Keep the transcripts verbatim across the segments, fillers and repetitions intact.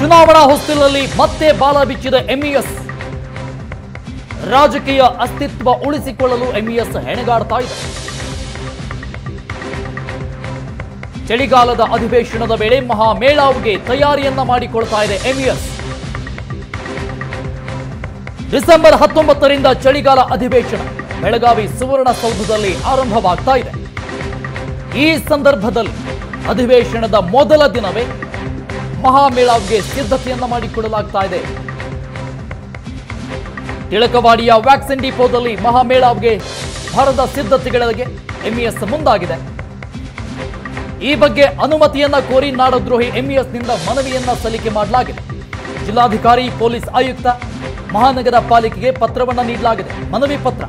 ಚುನಾವಣಾ ಹೊಸ್ತಿಲಲ್ಲಿ ಮತ್ತೆ ಬಾಲ ಬಿಚ್ಚಿದ ಎಂಇಎಸ್. ರಾಜಕೀಯ ಅಸ್ತಿತ್ವ ಉಳಿಸಿಕೊಳ್ಳಲು ಎಂಇಎಸ್ ಹೆಣಗಾಡ್ತಾ ಇದೆ. ಚಳಿಗಾಲದ ಅಧಿವೇಶನದ ವೇಳೆ ಮಹಾ ಮೇಳಾವ್ಗೆ ತಯಾರಿಯನ್ನ ಮಾಡಿಕೊಳ್ತಾ ಇದೆ ಎಂಇಎಸ್. ಡಿಸೆಂಬರ್ ಹತ್ತೊಂಬತ್ತರಿಂದ ಚಳಿಗಾಲ ಅಧಿವೇಶನ ಬೆಳಗಾವಿ ಸುವರ್ಣಸೌಧದಲ್ಲಿ ಆರಂಭವಾಗ್ತಾ ಇದೆ. ಈ ಸಂದರ್ಭದಲ್ಲಿ ಅಧಿವೇಶನದ ಮೊದಲ ದಿನವೇ ಮಹಾಮೇಳಾವ್ಗೆ ಸಿದ್ಧತೆಯನ್ನ ಮಾಡಿಕೊಡಲಾಗ್ತಾ ಇದೆ. ತಿಳಕವಾಡಿಯ ವ್ಯಾಕ್ಸಿನ್ ಡಿಪೋದಲ್ಲಿ ಮಹಾಮೇಳಾವ್ಗೆ ಭರದ ಸಿದ್ಧತೆಗಳಿಗೆ ಎಂಇಎಸ್ ಮುಂದಾಗಿದೆ. ಈ ಬಗ್ಗೆ ಅನುಮತಿಯನ್ನ ಕೋರಿ ನಾಡದ್ರೋಹಿ ಎಂಇಎಸ್ನಿಂದ ಮನವಿಯನ್ನ ಸಲ್ಲಿಕೆ ಮಾಡಲಾಗಿದೆ. ಜಿಲ್ಲಾಧಿಕಾರಿ, ಪೊಲೀಸ್ ಆಯುಕ್ತ, ಮಹಾನಗರ ಪಾಲಿಕೆಗೆ ಪತ್ರವನ್ನು ನೀಡಲಾಗಿದೆ. ಮನವಿ ಪತ್ರ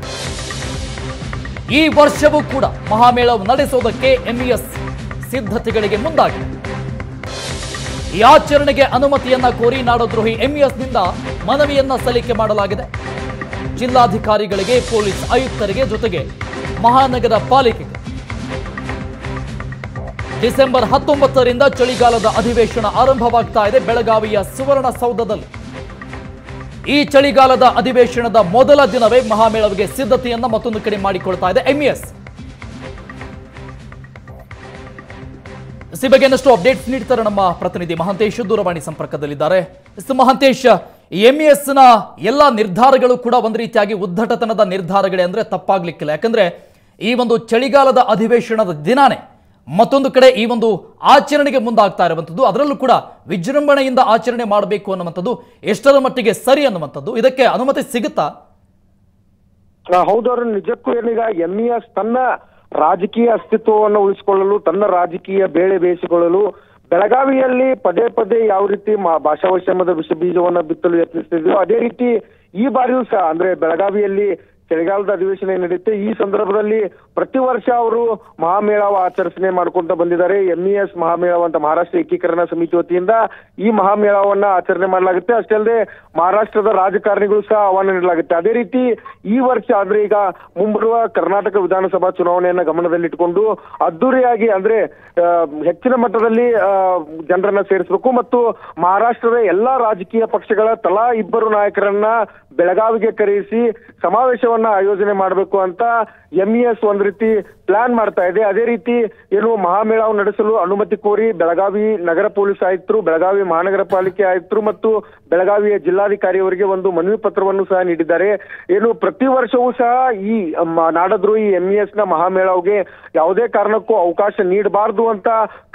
ಈ ವರ್ಷವೂ ಕೂಡ ಮಹಾಮೇಳಾವ್ ನಡೆಸೋದಕ್ಕೆ ಎಂಇಎಸ್ ಸಿದ್ಧತೆಗಳಿಗೆ ಮುಂದಾಗಿದೆ. ಈ ಆಚರಣೆಗೆ ಅನುಮತಿಯನ್ನ ಕೋರಿ ನಾಡದ್ರೋಹಿ ಎಂಇಎಸ್ನಿಂದ ಮನವಿಯನ್ನ ಸಲ್ಲಿಕೆ ಮಾಡಲಾಗಿದೆ. ಜಿಲ್ಲಾಧಿಕಾರಿಗಳಿಗೆ, ಪೊಲೀಸ್ ಆಯುಕ್ತರಿಗೆ, ಜೊತೆಗೆ ಮಹಾನಗರ ಪಾಲಿಕೆಗೆ. ಡಿಸೆಂಬರ್ ಹತ್ತೊಂಬತ್ತರಿಂದ ಚಳಿಗಾಲದ ಅಧಿವೇಶನ ಆರಂಭವಾಗ್ತಾ ಇದೆ ಬೆಳಗಾವಿಯ ಸುವರ್ಣಸೌಧದಲ್ಲಿ. ಈ ಚಳಿಗಾಲದ ಅಧಿವೇಶನದ ಮೊದಲ ದಿನವೇ ಮಹಾಮೇಳಾವ್ಗೆ ಸಿದ್ಧತೆಯನ್ನ ಮತ್ತೊಂದು ಕಡೆ ಮಾಡಿಕೊಳ್ತಾ ಇದೆ ಎಂಇಎಸ್. ಈ ಬಗ್ಗೆ ಇನ್ನಷ್ಟು ಅಪ್ಡೇಟ್ಸ್ ನೀಡ್ತಾರೆ ನಮ್ಮ ಪ್ರತಿನಿಧಿ ಮಹಾಂತೇಶ್, ದೂರವಾಣಿ ಸಂಪರ್ಕದಲ್ಲಿದ್ದಾರೆ. ಮಹಾಂತೇಶ್, ಎಂಇಎಸ್ ನ ಎಲ್ಲಾ ನಿರ್ಧಾರಗಳು ಕೂಡ ಒಂದ್ ರೀತಿಯಾಗಿ ಉದ್ದಟತನದ ನಿರ್ಧಾರಗಳೇ ಅಂದ್ರೆ ತಪ್ಪಾಗ್ಲಿಕ್ಕಿಲ್ಲ. ಯಾಕಂದ್ರೆ ಈ ಒಂದು ಚಳಿಗಾಲದ ಅಧಿವೇಶನದ ದಿನಾನೇ ಮತ್ತೊಂದು ಕಡೆ ಈ ಒಂದು ಆಚರಣೆಗೆ ಮುಂದಾಗ್ತಾ ಇರುವಂಥದ್ದು, ಅದರಲ್ಲೂ ಕೂಡ ವಿಜೃಂಭಣೆಯಿಂದ ಆಚರಣೆ ಮಾಡಬೇಕು ಅನ್ನುವಂಥದ್ದು ಎಷ್ಟರ ಮಟ್ಟಿಗೆ ಸರಿ ಅನ್ನುವಂಥದ್ದು, ಇದಕ್ಕೆ ಅನುಮತಿ ಸಿಗುತ್ತಾ? ಹೌದವ್ರ, ನಿಜಕ್ಕೂ ಏನೀಗ ಎಂಇಎಸ್ ತನ್ನ ರಾಜಕೀಯ ಅಸ್ತಿತ್ವವನ್ನು ಉಳಿಸಿಕೊಳ್ಳಲು, ತನ್ನ ರಾಜಕೀಯ ಬೇಳೆ ಬೇಯಿಸಿಕೊಳ್ಳಲು ಬೆಳಗಾವಿಯಲ್ಲಿ ಪದೇ ಪದೇ ಯಾವ ರೀತಿ ಭಾಷಾ ವೈಷಮ್ಯದ ವಿಷ ಬೀಜವನ್ನು ಬಿತ್ತಲು ಯತ್ನಿಸ್ತಿದ್ಯೋ ಅದೇ ರೀತಿ ಈ ಬಾರಿಯೂ ಸಹ ಅಂದ್ರೆ ಬೆಳಗಾವಿಯಲ್ಲಿ ಚಳಿಗಾಲದ ಅಧಿವೇಶನ ನಡೆಯುತ್ತೆ. ಈ ಸಂದರ್ಭದಲ್ಲಿ ಪ್ರತಿ ವರ್ಷ ಅವರು ಮಹಾಮೇಳಾವ ಆಚರಣೆ ಮಾಡ್ಕೊಂತ ಬಂದಿದ್ದಾರೆ. ಎಂಇಎಸ್ ಮಹಾಮೇಳಾವ ಅಂತ ಮಹಾರಾಷ್ಟ್ರ ಏಕೀಕರಣ ಸಮಿತಿ ವತಿಯಿಂದ ಈ ಮಹಾಮೇಳಾವನ್ನ ಆಚರಣೆ ಮಾಡಲಾಗುತ್ತೆ. ಅಷ್ಟೇ ಅಲ್ಲದೆ ಮಹಾರಾಷ್ಟ್ರದ ರಾಜಕಾರಣಿಗಳು ಸಹ ಆಹ್ವಾನ ನೀಡಲಾಗುತ್ತೆ. ಅದೇ ರೀತಿ ಈ ವರ್ಷ ಅಂದ್ರೆ ಈಗ ಮುಂಬರುವ ಕರ್ನಾಟಕ ವಿಧಾನಸಭಾ ಚುನಾವಣೆಯನ್ನ ಗಮನದಲ್ಲಿಟ್ಟುಕೊಂಡು ಅದ್ದೂರಿಯಾಗಿ ಅಂದ್ರೆ ಹೆಚ್ಚಿನ ಮಟ್ಟದಲ್ಲಿ ಜನರನ್ನ ಸೇರಿಸಬೇಕು ಮತ್ತು ಮಹಾರಾಷ್ಟ್ರದ ಎಲ್ಲಾ ರಾಜಕೀಯ ಪಕ್ಷಗಳ ತಲಾ ಇಬ್ಬರು ನಾಯಕರನ್ನ ಬೆಳಗಾವಿಗೆ ಕರೆಯಿಸಿ ಸಮಾವೇಶವನ್ನು ಆಯೋಜನೆ ಮಾಡಬೇಕು ಅಂತ ಎಂಇಎಸ್ ಒಂದ್ ರೀತಿ ಪ್ಲಾನ್ ಮಾಡ್ತಾ ಇದೆ. ಅದೇ ರೀತಿ ಏನು ಮಹಾಮೇಳಾವ್ ನಡೆಸಲು ಅನುಮತಿ ಕೋರಿ ಬೆಳಗಾವಿ ನಗರ ಪೊಲೀಸ್ ಆಯುಕ್ತರು, ಬೆಳಗಾವಿ ಮಹಾನಗರ ಪಾಲಿಕೆ ಆಯುಕ್ತರು ಮತ್ತು ಬೆಳಗಾವಿಯ ಜಿಲ್ಲಾಧಿಕಾರಿಯವರಿಗೆ ಒಂದು ಮನವಿ ಪತ್ರವನ್ನು ಸಹ ನೀಡಿದ್ದಾರೆ. ಏನು ಪ್ರತಿ ವರ್ಷವೂ ಸಹ ಈ ನಾಡದ್ರೋಹಿ ಎಂಇಎಸ್ ನ ಮಹಾಮೇಳಾವ್ಗೆ ಯಾವುದೇ ಕಾರಣಕ್ಕೂ ಅವಕಾಶ ನೀಡಬಾರದು ಅಂತ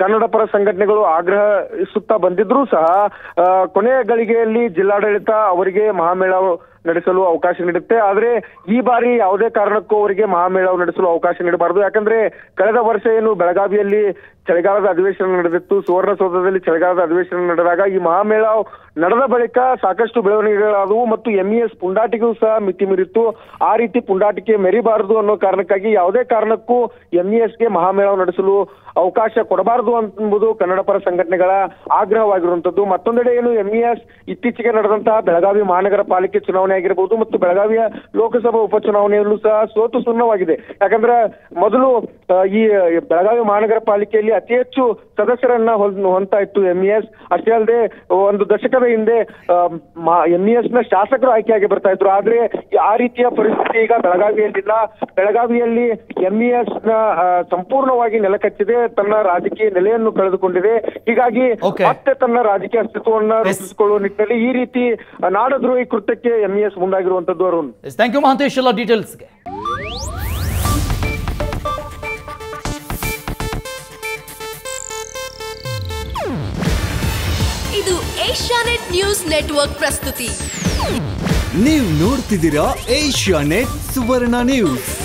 ಕನ್ನಡ ಪರ ಸಂಘಟನೆಗಳು ಆಗ್ರಹಿಸುತ್ತಾ ಬಂದಿದ್ರು ಸಹ ಕೊನೆಯ ಗಳಿಗೆಯಲ್ಲಿ ಜಿಲ್ಲಾಡಳಿತ ಅವರಿಗೆ ಮಹಾಮೇಳಾವ್ ನಡೆಸಲು ಅವಕಾಶ ನೀಡುತ್ತೆ. ಆದ್ರೆ ಈ ಬಾರಿ ಯಾವುದೇ ಕಾರಣಕ್ಕೂ ಅವರಿಗೆ ಮಹಾಮೇಳಾವ್ ನಡೆಸಲು ಅವಕಾಶ ನೀಡಬಾರದು. ಯಾಕಂದ್ರೆ ಕಳೆದ ವರ್ಷ ಏನು ಬೆಳಗಾವಿಯಲ್ಲಿ ಚಳಿಗಾಲದ ಅಧಿವೇಶನ ನಡೆದಿತ್ತು, ಸುವರ್ಣಸೌಧದಲ್ಲಿ ಚಳಿಗಾಲದ ಅಧಿವೇಶನ ನಡೆದಾಗ ಈ ಮಹಾಮೇಳಾವ್ ನಡೆದ ಬಳಿಕ ಸಾಕಷ್ಟು ಬೆಳವಣಿಗೆಗಳಾದವು ಮತ್ತು ಎಂಇಎಸ್ ಪುಂಡಾಟಿಕೆಯೂ ಸಹ ಮಿತಿ ಮೀರಿತ್ತು. ಆ ರೀತಿ ಪುಂಡಾಟಿಕೆ ಮೆರಿಬಾರದು ಅನ್ನೋ ಕಾರಣಕ್ಕಾಗಿ ಯಾವುದೇ ಕಾರಣಕ್ಕೂ ಎಂಇಎಸ್ಗೆ ಮಹಾಮೇಳಾವ್ ನಡೆಸಲು ಅವಕಾಶ ಕೊಡಬಾರದು ಎಂಬುದು ಕನ್ನಡ ಪರ ಸಂಘಟನೆಗಳ ಆಗ್ರಹವಾಗಿರುವಂತದ್ದು. ಮತ್ತೊಂದೆಡೆ ಏನು ಎಂಇಎಸ್ ಇತ್ತೀಚೆಗೆ ನಡೆದಂತಹ ಬೆಳಗಾವಿ ಮಹಾನಗರ ಪಾಲಿಕೆ ಚುನಾವಣೆ ಆಗಿರಬಹುದು ಮತ್ತು ಬೆಳಗಾವಿಯ ಲೋಕಸಭಾ ಉಪಚುನಾವಣೆಯಲ್ಲೂ ಸಹ ಸೋತು ಸುನ್ನವಾಗಿದೆ. ಯಾಕಂದ್ರೆ ಮೊದಲು ಈ ಬೆಳಗಾವಿ ಮಹಾನಗರ ಪಾಲಿಕೆಯಲ್ಲಿ ಅತಿ ಹೆಚ್ಚು ಸದಸ್ಯರನ್ನ ಹೊಂತಾ ಇತ್ತು ಎಂಇಎಸ್. ಅಷ್ಟೇ ಅಲ್ಲದೆ ಒಂದು ದಶಕದ ಹಿಂದೆ ಎಂಇಎಸ್ ನ ಶಾಸಕರು ಆಯ್ಕೆಯಾಗಿ ಬರ್ತಾ ಇದ್ರು. ಆದ್ರೆ ಆ ರೀತಿಯ ಪರಿಸ್ಥಿತಿ ಈಗ ಬೆಳಗಾವಿಯಲ್ಲಿಲ್ಲ. ಬೆಳಗಾವಿಯಲ್ಲಿ ಎಂಇಎಸ್ ನ ಸಂಪೂರ್ಣವಾಗಿ ನೆಲಕಚ್ಚಿದೆ, ತನ್ನ ರಾಜಕೀಯ ನೆಲೆಯನ್ನು ಕಳೆದುಕೊಂಡಿದೆ. ಹೀಗಾಗಿ ಮತ್ತೆ ತನ್ನ ರಾಜಕೀಯ ಅಸ್ತಿತ್ವವನ್ನ ರಚಿಸಿಕೊಳ್ಳುವ ನಿಟ್ಟಿನಲ್ಲಿ ಈ ರೀತಿ ನಾಡದ್ರೋಹಿ ಕೃತ್ಯಕ್ಕೆ ಎಂಇಎಸ್ ಮುಂದಾಗಿರುವಂತದ್ದು. ಅರುಣ್, ಥ್ಯಾಂಕ್ ಯು ಮಹಾಂತೇಶ್ ಎಲ್ಲ ಡೀಟೇಲ್ಸ್ಗೆ. ಇದು ಏಷ್ಯಾನೆಟ್ ನ್ಯೂಸ್ ನೆಟ್ವರ್ಕ್ ಪ್ರಸ್ತುತಿ. ನೀವು ನೋಡ್ತಿದ್ದೀರಾ ಏಷ್ಯಾನೆಟ್ ಸುವರ್ಣ ನ್ಯೂಸ್.